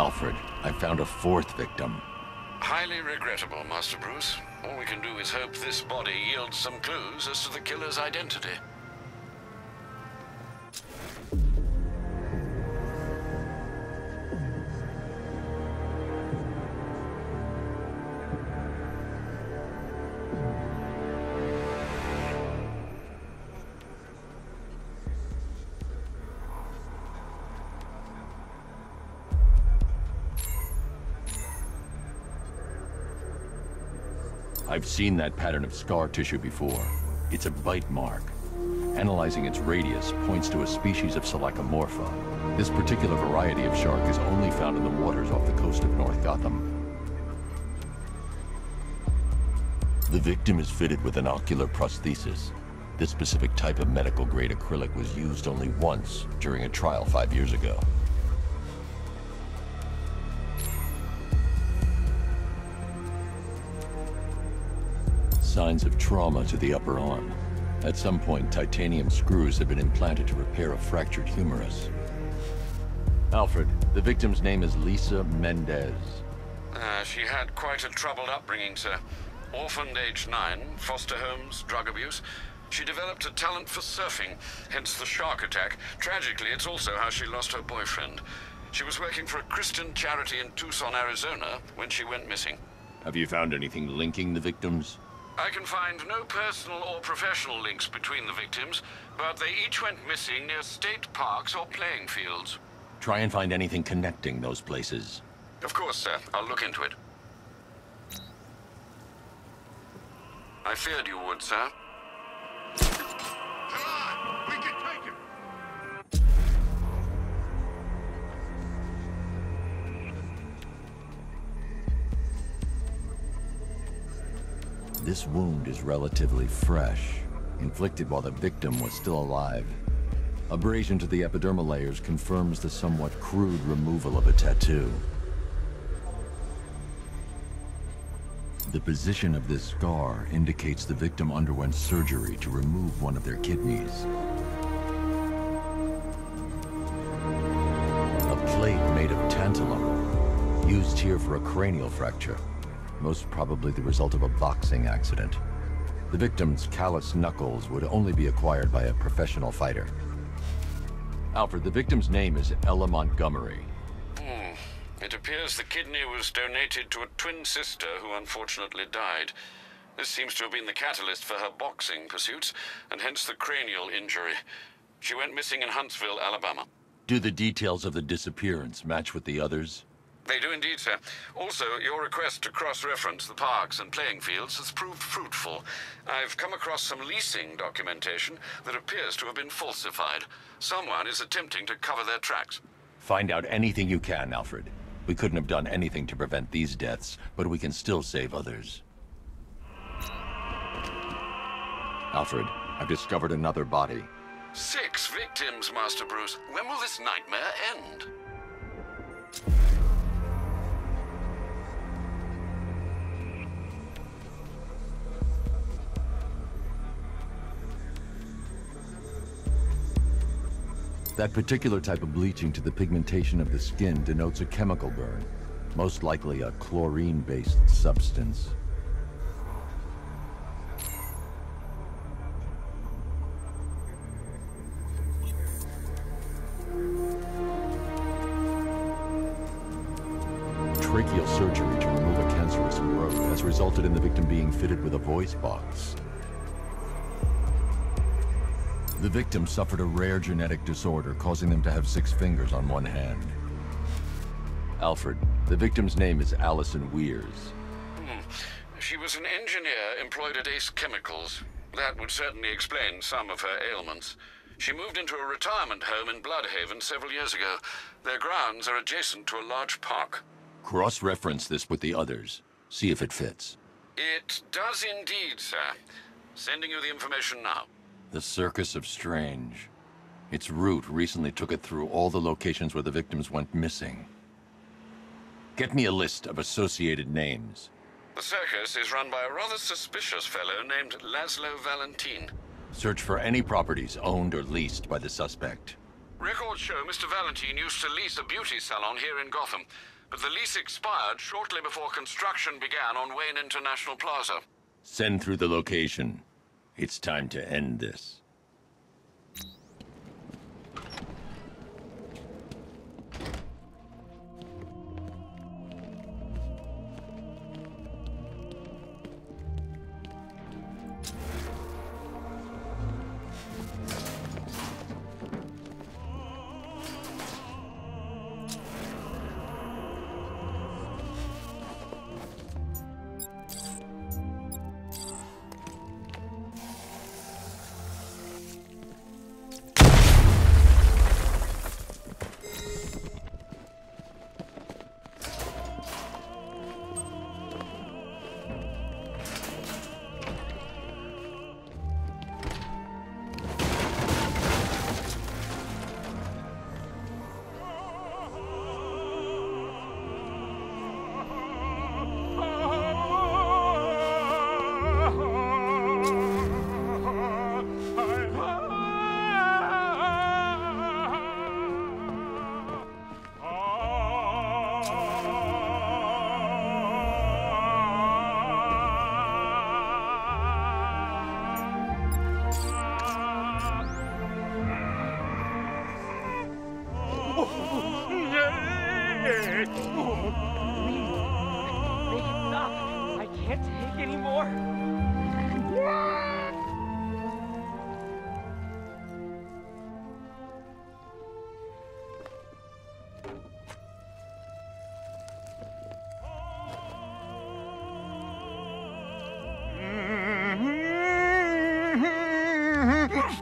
Alfred, I found a fourth victim. Highly regrettable, Master Bruce. All we can do is hope this body yields some clues as to the killer's identity. I've seen that pattern of scar tissue before. It's a bite mark. Analyzing its radius points to a species of Selachimorpha. This particular variety of shark is only found in the waters off the coast of North Gotham. The victim is fitted with an ocular prosthesis. This specific type of medical-grade acrylic was used only once during a trial 5 years ago. Signs of trauma to the upper arm. At some point, titanium screws have been implanted to repair a fractured humerus. Alfred, the victim's name is Lisa Mendez. She had quite a troubled upbringing, sir. Orphaned age 9, foster homes, drug abuse. She developed a talent for surfing, hence the shark attack. Tragically, it's also how she lost her boyfriend. She was working for a Christian charity in Tucson, Arizona, when she went missing. Have you found anything linking the victims? I can find no personal or professional links between the victims, but they each went missing near state parks or playing fields. Try and find anything connecting those places. Of course, sir. I'll look into it. I feared you would, sir. Come on! We can take him! This wound is relatively fresh, inflicted while the victim was still alive. Abrasion to the epidermal layers confirms the somewhat crude removal of a tattoo. The position of this scar indicates the victim underwent surgery to remove one of their kidneys. A plate made of tantalum, used here for a cranial fracture. Most probably the result of a boxing accident. The victim's callous knuckles would only be acquired by a professional fighter. Alfred, the victim's name is Ella Montgomery. It appears the kidney was donated to a twin sister who unfortunately died. This seems to have been the catalyst for her boxing pursuits, and hence the cranial injury. She went missing in Huntsville, Alabama. Do the details of the disappearance match with the others? They do indeed, sir. Also, your request to cross-reference the parks and playing fields has proved fruitful. I've come across some leasing documentation that appears to have been falsified. Someone is attempting to cover their tracks. Find out anything you can, Alfred. We couldn't have done anything to prevent these deaths, but we can still save others. Alfred, I've discovered another body. 6 victims, Master Bruce. When will this nightmare end? That particular type of bleaching to the pigmentation of the skin denotes a chemical burn, most likely a chlorine-based substance. Tracheal surgery to remove a cancerous growth has resulted in the victim being fitted with a voice box. The victim suffered a rare genetic disorder, causing them to have 6 fingers on one hand. Alfred, the victim's name is Alison Weirs. She was an engineer employed at Ace Chemicals. That would certainly explain some of her ailments. She moved into a retirement home in Bloodhaven several years ago. Their grounds are adjacent to a large park. Cross-reference this with the others. See if it fits. It does indeed, sir. Sending you the information now. The Circus of Strange. Its route recently took it through all the locations where the victims went missing. Get me a list of associated names. The circus is run by a rather suspicious fellow named Laszlo Valentin. Search for any properties owned or leased by the suspect. Records show Mr. Valentin used to lease a beauty salon here in Gotham, but the lease expired shortly before construction began on Wayne International Plaza. Send through the location. It's time to end this.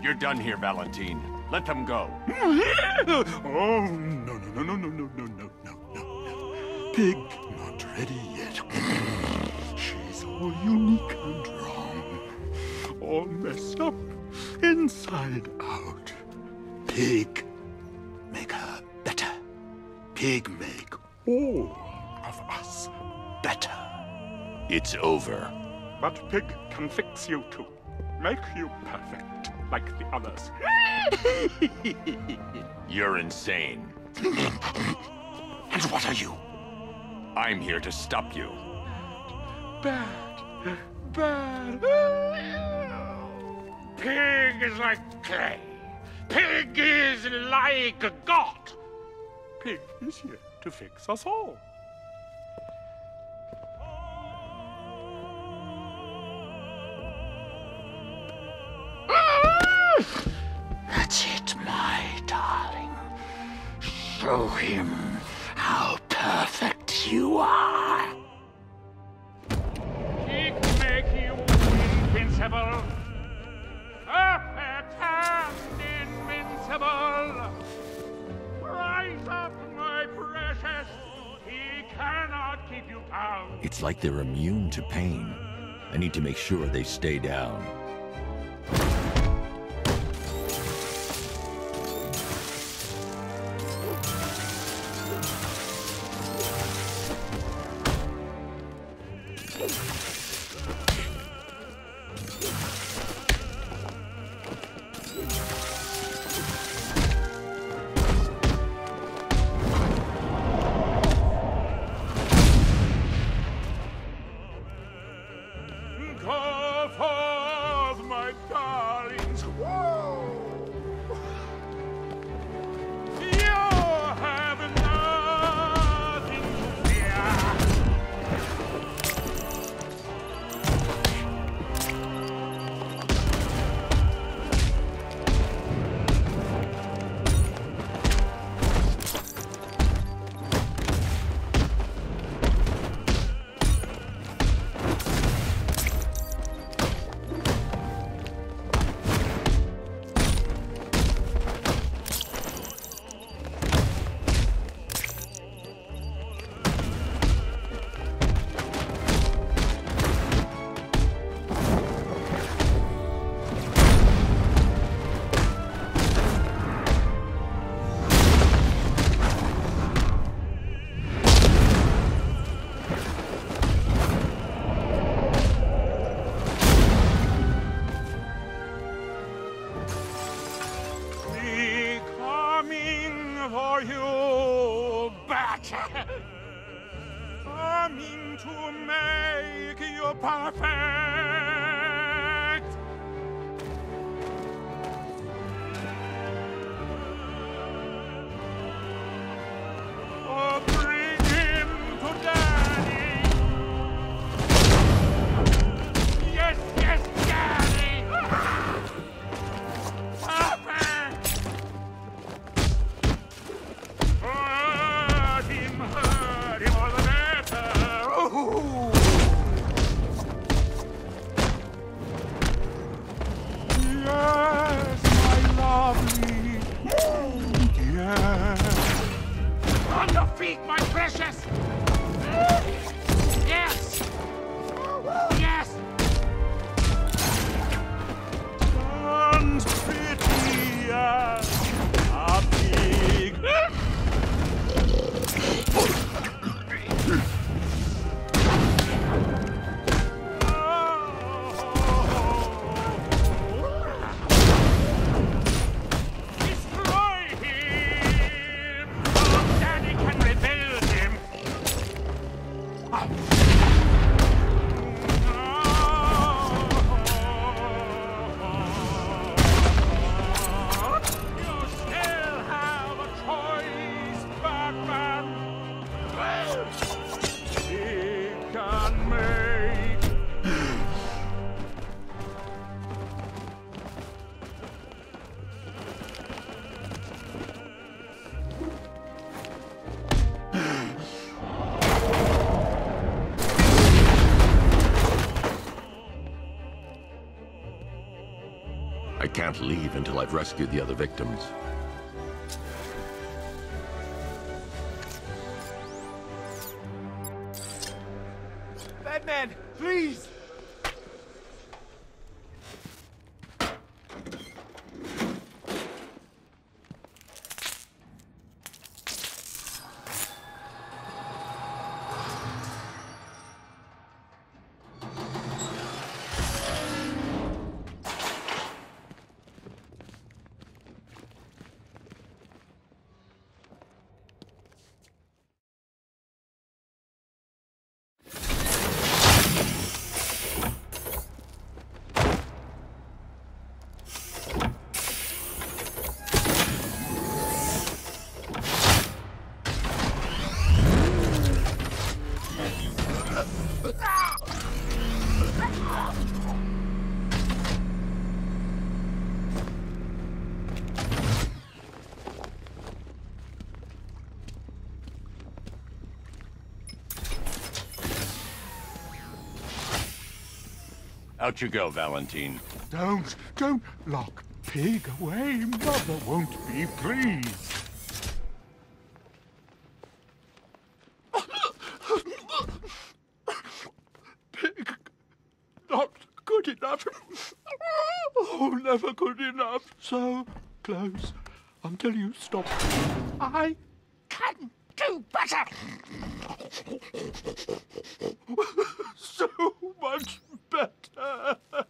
You're done here, Valentin. Let them go. Oh, no. Pig, not ready yet. She's all unique and wrong. All messed up, inside out. Pig, make her better. Pig, make all of us better. It's over. But Pig can fix you too. Make you perfect, like the others. You're insane. And what are you? I'm here to stop you. Bad. Pig is like clay. Pig is like a god. Pig is here to fix us all. That's it, my darling. Show him how perfect you are. Pig make you invincible. Perfect and invincible. Rise up, my precious. He cannot keep you down. It's like they're immune to pain. I need to make sure they stay down. Call for for you back. I mean to make you perfect. Oh, bring him to Daddy. Yes, yes, Daddy. Perfect. Hurt him all the better. Ooh. Yes, my lovely. Ooh. Yes. On your feet, my precious. Yes. Yes. And pretty as a pig. Destroy him. Oh, Daddy can rebuild him. You still have a choice, Batman. He can make. I can't leave until I've rescued the other victims. Batman, please! Out you go, Valentin. Don't lock Pig away. Mother won't be pleased. Pig, not good enough. Oh, never good enough. So close. Until you stop. I can do better. So much better.